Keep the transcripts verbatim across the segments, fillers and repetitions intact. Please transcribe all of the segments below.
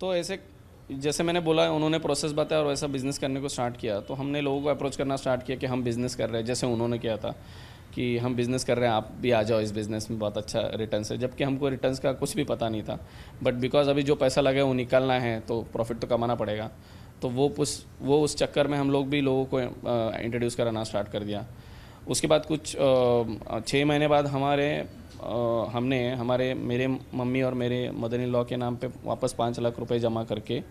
तो ऐसे जैसे मैंने बोला उन्होंने प्रोसेस बताया और वैसा बिज़नेस करने को स्टार्ट किया। तो हमने लोगों को अप्रोच करना स्टार्ट किया कि हम बिज़नेस कर रहे हैं, जैसे उन्होंने किया था कि हम बिज़नेस कर रहे हैं, आप भी आ जाओ इस बिज़नेस में, बहुत अच्छा रिटर्न्स है। जबकि हमको रिटर्न्स का कुछ भी पता नहीं था, बट बिकॉज अभी जो पैसा लगे वो निकालना है तो प्रॉफिट तो कमाना पड़ेगा। तो वो उस वो उस चक्कर में हम लोग भी लोगों को इंट्रोड्यूस कराना स्टार्ट कर दिया। उसके बाद कुछ छः महीने बाद हमारे हमने हमारे मेरे मम्मी और मेरे मदर इन लॉ के नाम पे वापस पाँच लाख रुपए जमा करके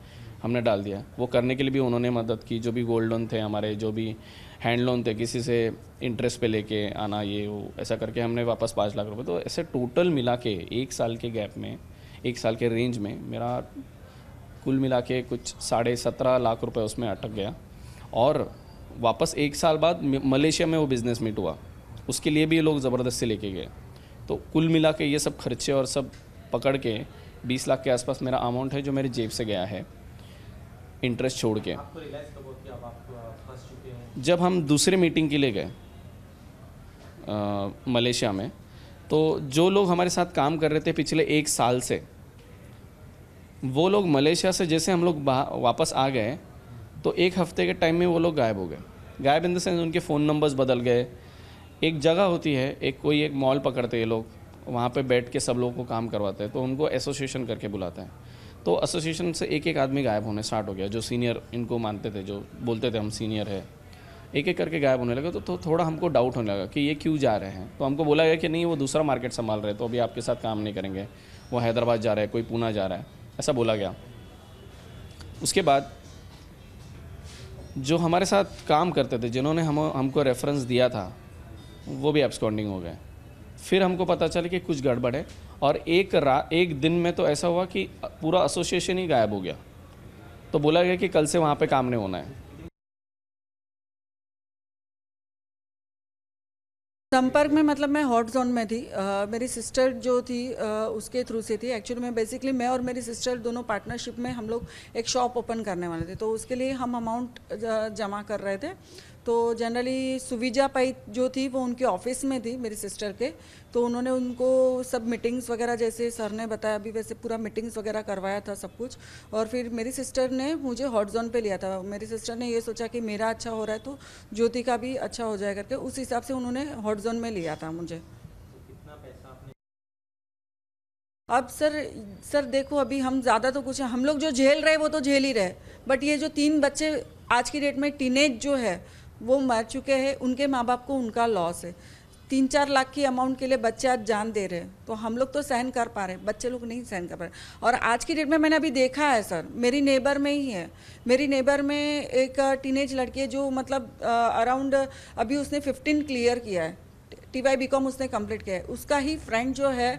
हमने डाल दिया। वो करने के लिए भी उन्होंने मदद की, जो भी गोल्ड लोन थे हमारे, जो भी हैंड लोन थे, किसी से इंटरेस्ट पे लेके आना, ये वो ऐसा करके हमने वापस पाँच लाख रुपए। तो ऐसे टोटल मिला के एक साल के गैप में, एक साल के रेंज में मेरा कुल मिला के कुछ साढ़े सत्रह लाख रुपये उसमें अटक गया। और वापस एक साल बाद मलेशिया में वो बिज़नेस मीट हुआ, उसके लिए भी लोग ज़बरदस्ती लेके गए। तो कुल मिला के ये सब खर्चे और सब पकड़ के बीस लाख के आसपास मेरा अमाउंट है जो मेरे जेब से गया है इंटरेस्ट छोड़ के। आपको रियलाइज़ कब हुआ कि अब आप फंस चुके हैं? जब हम दूसरे मीटिंग के लिए गए मलेशिया में, तो जो लोग हमारे साथ काम कर रहे थे पिछले एक साल से, वो लोग मलेशिया से जैसे हम लोग वापस आ गए तो एक हफ्ते के टाइम में वो लोग गायब हो गए। गायब इन द सेंस उनके फ़ोन नंबर्स बदल गए। एक जगह होती है, एक कोई एक मॉल पकड़ते हैं लोग, वहाँ पे बैठ के सब लोगों को काम करवाते हैं, तो उनको एसोसिएशन करके बुलाते हैं। तो एसोसिएशन से एक एक आदमी गायब होने स्टार्ट हो गया, जो सीनियर इनको मानते थे, जो बोलते थे हम सीनियर है, एक एक करके गायब होने लगे। तो, तो थोड़ा हमको डाउट होने लगा कि ये क्यों जा रहे हैं। तो हमको बोला गया कि नहीं, वो दूसरा मार्केट संभाल रहे हैं, तो अभी आपके साथ काम नहीं करेंगे, वो हैदराबाद जा रहा है, कोई पूना जा रहा है, ऐसा बोला गया। उसके बाद जो हमारे साथ काम करते थे, जिन्होंने हम हमको रेफरेंस दिया था, वो भी एब्सकॉन्डिंग हो गए। फिर हमको पता चला कि कुछ गड़बड़ है। और एक रा एक दिन में तो ऐसा हुआ कि पूरा एसोसिएशन ही गायब हो गया। तो बोला गया कि कल से वहाँ पे काम नहीं होना है। संपर्क में मतलब मैं हॉट जोन में थी। आ, मेरी सिस्टर जो थी आ, उसके थ्रू से थी एक्चुअली। मैं बेसिकली मैं और मेरी सिस्टर दोनों पार्टनरशिप में हम लोग एक शॉप ओपन करने वाले थे, तो उसके लिए हम अमाउंट जमा कर रहे थे। तो जनरली सुविजा पाई जो थी वो उनके ऑफिस में थी मेरी सिस्टर के, तो उन्होंने उनको सब मीटिंग्स वगैरह, जैसे सर ने बताया अभी, वैसे पूरा मीटिंग्स वगैरह करवाया था सब कुछ। और फिर मेरी सिस्टर ने मुझे हॉट जोन पे लिया था। मेरी सिस्टर ने ये सोचा कि मेरा अच्छा हो रहा है तो ज्योति का भी अच्छा हो जाएगा करके, उस हिसाब से उन्होंने हॉट जोन में लिया था मुझे। अब सर सर देखो, अभी हम ज़्यादा तो कुछ, हम लोग जो झेल रहे वो तो झेल ही रहे, बट ये जो तीन बच्चे आज की डेट में टीनेज जो है वो मर चुके हैं, उनके माँ बाप को उनका लॉस है। तीन चार लाख की अमाउंट के लिए बच्चे आज जान दे रहे हैं, तो हम लोग तो सहन कर पा रहे हैं, बच्चे लोग नहीं सहन कर पा रहे। और आज की डेट में मैंने अभी देखा है सर, मेरी नेबर में ही है, मेरी नेबर में एक टीनेज लड़की है जो मतलब अराउंड अभी उसने फिफ्टीन क्लियर किया है, टी वाई बी कॉम उसने कंप्लीट किया है। उसका ही फ्रेंड जो है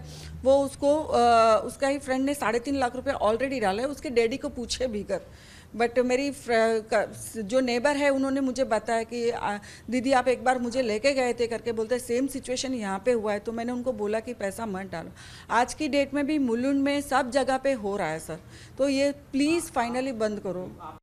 वो उसको आ, उसका ही फ्रेंड ने साढ़े तीन लाख रुपये ऑलरेडी डाला है, उसके डैडी को पूछे भी कर। बट मेरी जो नेबर है उन्होंने मुझे बताया कि दीदी आप एक बार मुझे लेके गए थे करके, बोलते सेम सिचुएशन यहाँ पे हुआ है। तो मैंने उनको बोला कि पैसा मत डालो। आज की डेट में भी मुलुंड में सब जगह पे हो रहा है सर, तो ये प्लीज़ फाइनली बंद करो।